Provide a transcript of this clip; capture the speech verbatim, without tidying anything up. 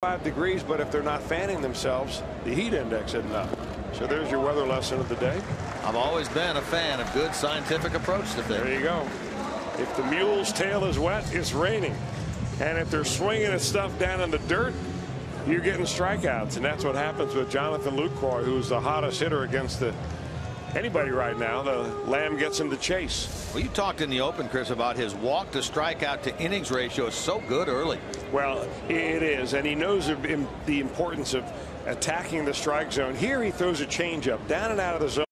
Five degrees, but if they're not fanning themselves, the heat index isn't up. So there's your weather lesson of the day. I've always been a fan of good scientific approach to things. There you go. If the mule's tail is wet, it's raining. And if they're swinging at stuff down in the dirt, you're getting strikeouts. And that's what happens with Jonathan Lucroy, who's the hottest hitter against the anybody right now. The Lamb gets him to chase. Well, you talked in the open, Chris, about his walk to strikeout to innings ratio is so good early. Well, it is, and he knows the importance of attacking the strike zone. Here he throws a changeup down and out of the zone.